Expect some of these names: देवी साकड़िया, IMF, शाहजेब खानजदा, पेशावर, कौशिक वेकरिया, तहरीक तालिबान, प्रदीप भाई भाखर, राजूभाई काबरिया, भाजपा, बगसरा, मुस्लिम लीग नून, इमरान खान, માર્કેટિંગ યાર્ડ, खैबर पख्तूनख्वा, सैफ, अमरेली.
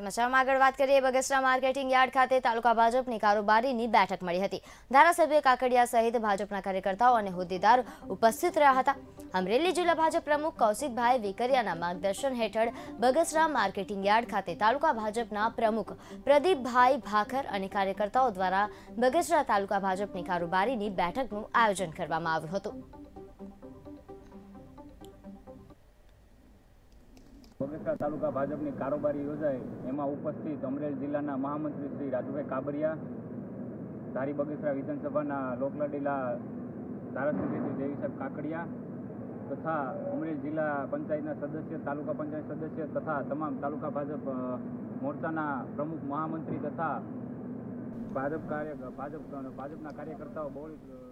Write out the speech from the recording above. अमरेली जिला भाजप प्रमुख कौशिक भाई वेकरिया मार्गदर्शन हेठळ बगसरा मार्केटिंग यार्ड खाते तालुका भाजपा प्रमुख प्रदीप भाई भाखर और कार्यकर्ताओं द्वारा बगसरा तालुका भाजपा कारोबारी बैठकनु आयोजन करवामां आव्युं हतुं। बगसरा तालुका भाजपनी कारोबारी योजाई एमां उपस्थित अमरेली जिल्लाना महामंत्री श्री राजूभाई काबरिया, धारी बगसरा विधानसभाना लोकलाडीला धारासभ्य श्री देवी साकड़िया तथा अमरेली जिला पंचायतना सदस्य, तालुका पंचायत सदस्य तथा तमाम तालुका भाजप मोर्चाना प्रमुख महामंत्री तथा भाजपना कार्यकर्ताओं बहु